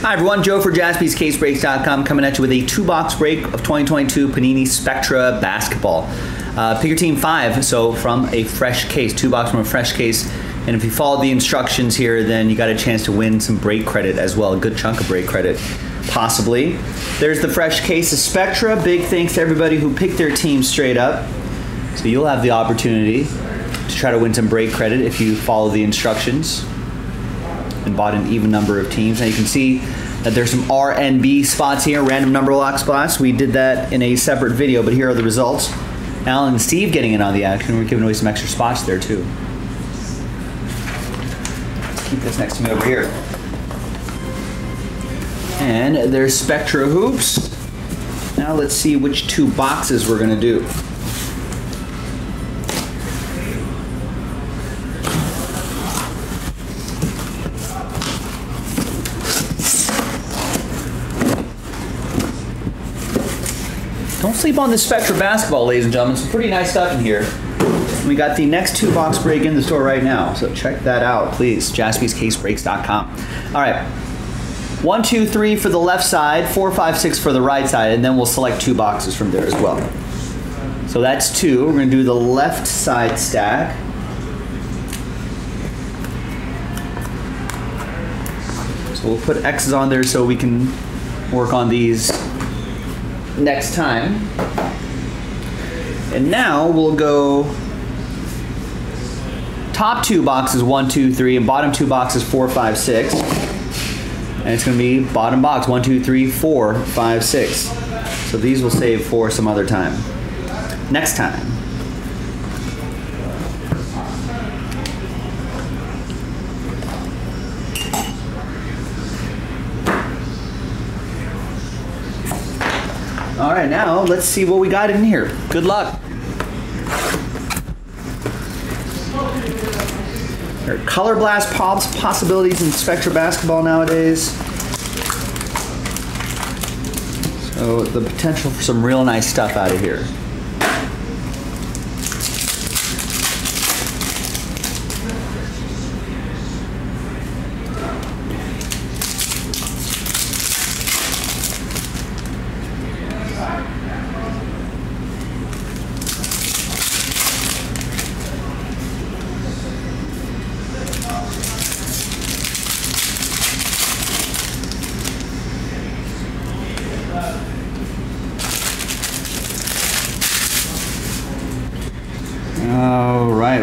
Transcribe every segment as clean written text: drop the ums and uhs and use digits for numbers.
Hi everyone, Joe for JaspysCaseBreaks.com coming at you with a two-box break of 2022 Panini Spectra Basketball. Pick your team five, so from a fresh case, two-box from a fresh case. And if you followed the instructions here, then you got a chance to win some break credit as well, a good chunk of break credit, possibly. There's the fresh case of Spectra. Big thanks to everybody who picked their team straight up. So you'll have the opportunity to try to win some break credit if you follow the instructions and bought an even number of teams. Now you can see that there's some RNB spots here, random number lock spots. We did that in a separate video, but here are the results. Allen and Steve getting in on the action. We're giving away some extra spots there too. Let's keep this next to me over here. And there's Spectra Hoops. Now let's see which two boxes we're gonna do. Don't sleep on the Spectra basketball, ladies and gentlemen. Some pretty nice stuff in here. We got the next two box break in the store right now, so check that out, please. JaspysCaseBreaks.com. All right, 1, 2, 3 for the left side, 4, 5, 6 for the right side, and then we'll select two boxes from there as well. So that's two. We're going to do the left side stack. So we'll put X's on there so we can work on these next time. And now we'll go top two boxes 1, 2, 3 and bottom two boxes 4, 5, 6. And it's gonna be bottom box 1, 2, 3, 4, 5, 6. So these we'll save for some other time. Next time. All right, now let's see what we got in here. Good luck. There are color blast possibilities in Spectra basketball nowadays. So the potential for some real nice stuff out of here.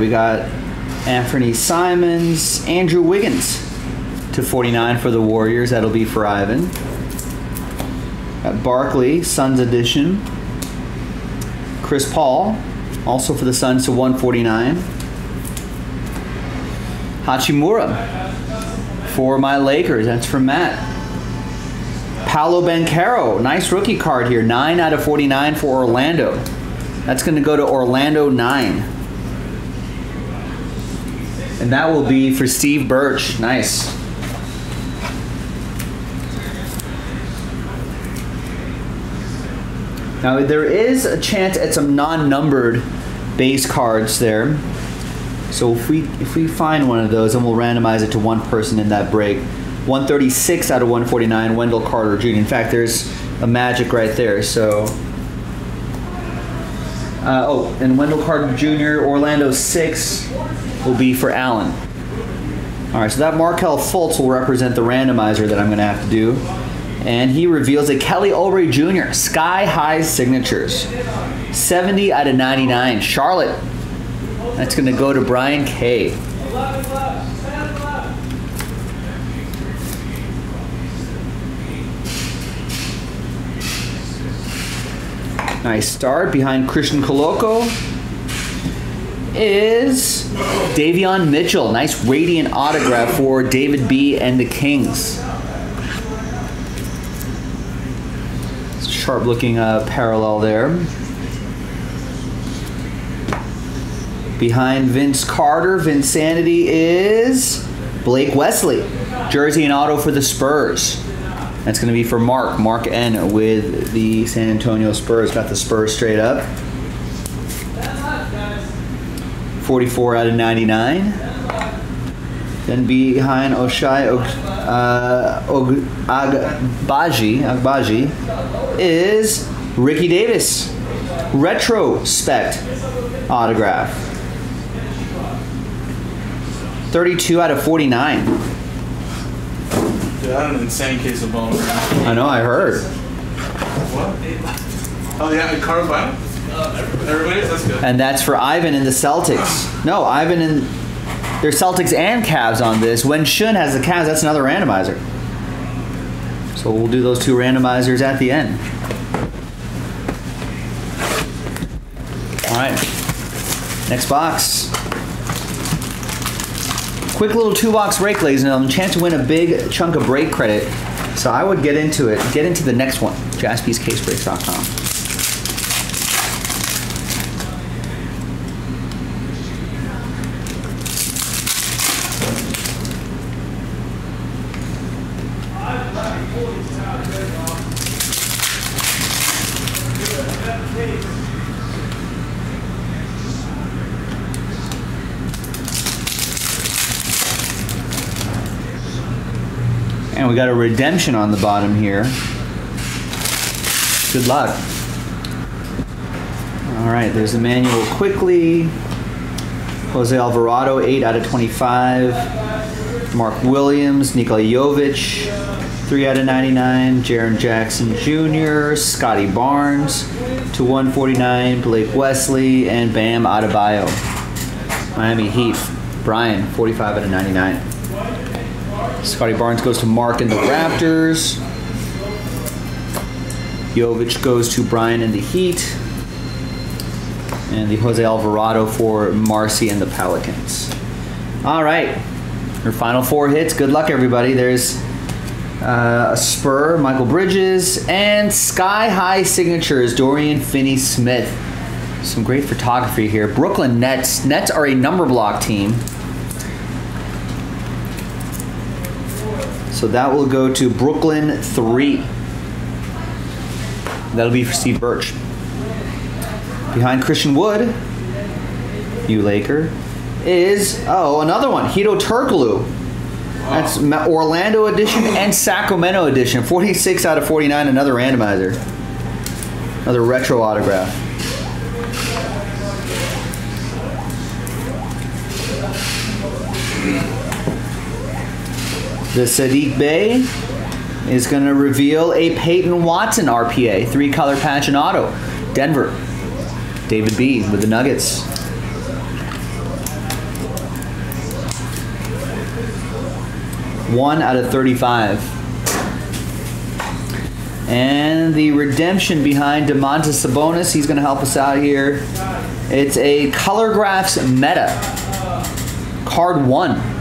We got Anthony Simons, Andrew Wiggins /49 for the Warriors. That'll be for Ivan. Got Barkley, Suns edition. Chris Paul, also for the Suns /149. Hachimura for my Lakers. That's for Matt. Paolo Banchero, nice rookie card here. 9/49 for Orlando. That's going to go to Orlando 9. And that will be for Steve Birch. Nice. Now there is a chance at some non-numbered base cards there. So if we find one of those, then we'll randomize it to one person in that break. 136/149, Wendell Carter Jr. In fact, there's a magic right there. So. Oh, and Wendell Carter Jr. Orlando 6. Will be for Allen. All right, so that Markelle Fultz will represent the randomizer that I'm gonna have to do. And he reveals a Kelly Oubre Jr., Sky High Signatures. 70/99, Charlotte. That's gonna go to Brian K. Nice start behind Christian Koloko. Is Davion Mitchell. Nice radiant autograph for David B. and the Kings. It's a sharp looking parallel there. Behind Vince Carter, Vinsanity is Blake Wesley. Jersey and auto for the Spurs. That's going to be for Mark N. with the San Antonio Spurs. Got the Spurs straight up. 44/99. Then behind Ochai Agbaji is Ricky Davis. Retrospect autograph. 32 out of 49. Dude, I had an insane case of bones. I know, I heard. What? Oh, yeah, Carl Brown? Everybody? That's good. And that's for Ivan in the Celtics. No, Ivan in... There's Celtics and Cavs on this. Wen Shun has the Cavs. That's another randomizer. So we'll do those two randomizers at the end. All right. Next box. Quick little two-box break, ladies and gentlemen. Chance to win a big chunk of break credit. So I would get into it. Get into the next one. JaspysCaseBreaks.com. And we got a redemption on the bottom here. Good luck. All right, there's Emmanuel Quickly. Jose Alvarado, 8 out of 25. Mark Williams, Nikola Jovic, 3 out of 99. Jaren Jackson Jr., Scotty Barnes, to 149. Blake Wesley, and Bam Adebayo. Miami Heat, Brian, 45 out of 99. Scotty Barnes goes to Mark and the Raptors. Jovic goes to Brian and the Heat. And the Jose Alvarado for Marcy and the Pelicans. All right. Your final four hits. Good luck, everybody. There's a Spur, Michael Bridges, and sky-high signatures, Dorian Finney-Smith. Some great photography here. Brooklyn Nets. Nets are a number block team. So that will go to Brooklyn 3. That'll be for Steve Birch. Behind Christian Wood, you Laker, is, oh, another one, Hedo Turkoglu. That's Orlando edition and Sacramento edition. 46 out of 49, another randomizer. Another retro autograph. The Sadiq Bey is going to reveal a Peyton Watson RPA, 3-color patch and auto. Denver, David B. with the Nuggets. One out of 35. And the redemption behind Domantas Sabonis, he's going to help us out here. It's a Color Graphs Meta, card 1.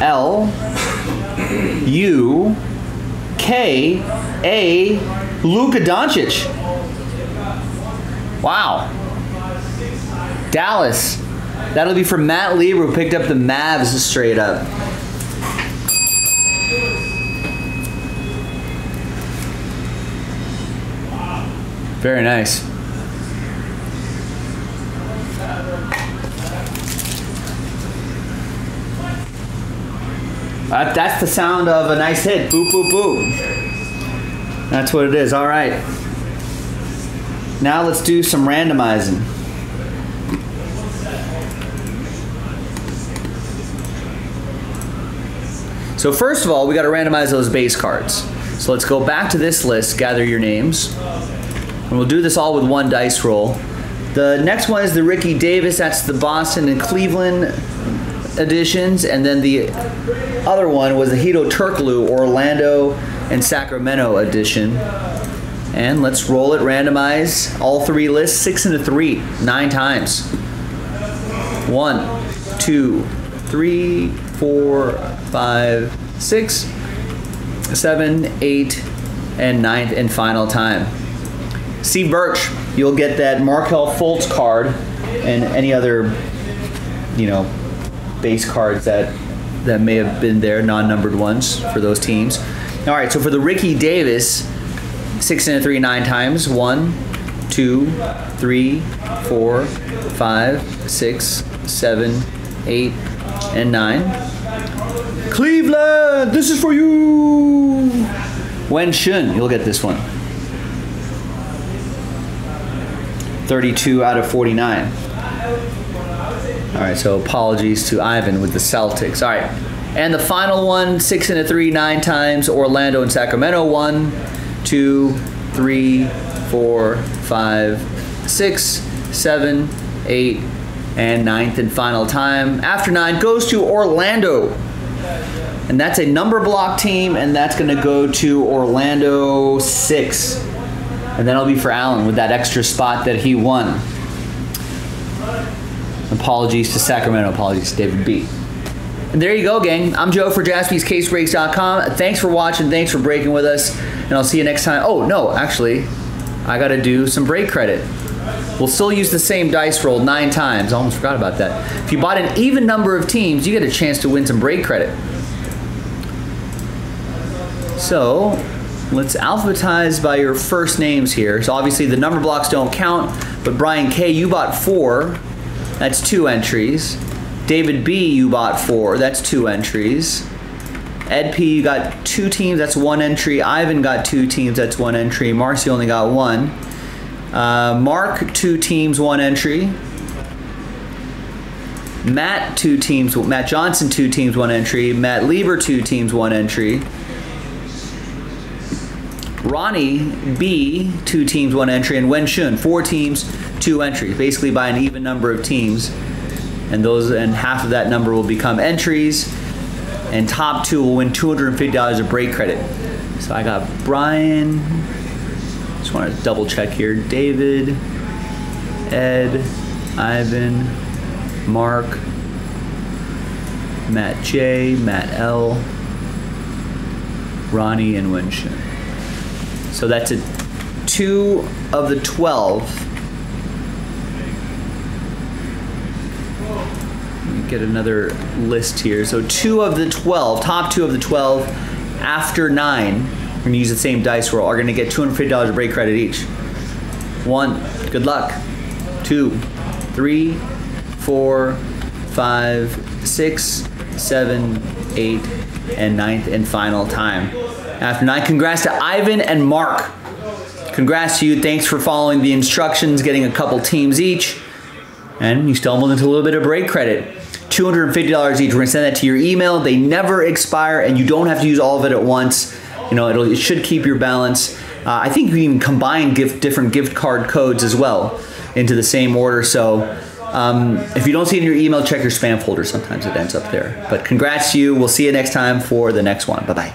L-U-K-A, Luka Doncic. Wow. Dallas. That'll be for Matt Lieber, who picked up the Mavs straight up. Very nice. That's the sound of a nice hit. Boop, boop, boop. That's what it is. All right. Now let's do some randomizing. So first of all, we got to randomize those base cards. So let's go back to this list, gather your names. And we'll do this all with one dice roll. The next one is the Ricky Davis. That's the Boston and Cleveland editions, and then the other one was the Hedo Turkoglu, Orlando and Sacramento edition. And let's roll it, randomize all three lists, 6 into 3, 9 times. 1, 2, 3, 4, 5, 6, 7, 8, and 9th and final time. Steve Birch, you'll get that Markelle Fultz card and any other, you know, base cards that may have been there, non-numbered ones for those teams. All right, so for the Ricky Davis, 6 into 3, 9 times. 1, 2, 3, 4, 5, 6, 7, 8, and 9. Cleveland, this is for you. Wen Shun, you'll get this one. 32 out of 49. All right, so apologies to Ivan with the Celtics. All right, and the final one, 6 and a 3, 9 times. Orlando and Sacramento, 1, 2, 3, 4, 5, 6, 7, 8, and 9th and final time. After 9 goes to Orlando. And that's a number block team, and that's going to go to Orlando 6. And that'll be for Allen with that extra spot that he won. Apologies to Sacramento. Apologies to David B. And there you go, gang. I'm Joe for JaspysCaseBreaks.com. Thanks for watching. Thanks for breaking with us. And I'll see you next time. Oh, no, actually, I got to do some break credit. We'll still use the same dice roll 9 times. I almost forgot about that. If you bought an even number of teams, you get a chance to win some break credit. So let's alphabetize by your first names here. So obviously the number blocks don't count, but Brian K., you bought 4. That's 2 entries. David B., you bought 4. That's 2 entries. Ed P., you got 2 teams. That's 1 entry. Ivan got 2 teams. That's 1 entry. Marcy only got 1. Mark, 2 teams, 1 entry. Matt, 2 teams. Matt Johnson, 2 teams, 1 entry. Matt Lieber, 2 teams, 1 entry. Ronnie B, 2 teams, 1 entry. And Wen Shun, 4 teams, 2 entries. Basically by an even number of teams. And those, and half of that number will become entries. And top 2 will win $250 of break credit. So I got Brian. Just want to double check here. David, Ed, Ivan, Mark, Matt J, Matt L, Ronnie, and Wen Shun. So that's a 2 of the 12. Let me get another list here. So 2 of the 12, top 2 of the 12 after 9. We're going to use the same dice roll. We're going to get $250 of break credit each. 1, good luck. 2, 3, 4, 5, 6, 7, 8, and 9th and final time. After 9, congrats to Ivan and Mark. Congrats to you. Thanks for following the instructions, getting a couple teams each. And you stumbled into a little bit of break credit. $250 each. We're going to send that to your email. They never expire, and you don't have to use all of it at once. You know, it should keep your balance. I think you can even combine different gift card codes as well into the same order. So if you don't see it in your email, check your spam folder. Sometimes it ends up there. But congrats to you. We'll see you next time for the next one. Bye-bye.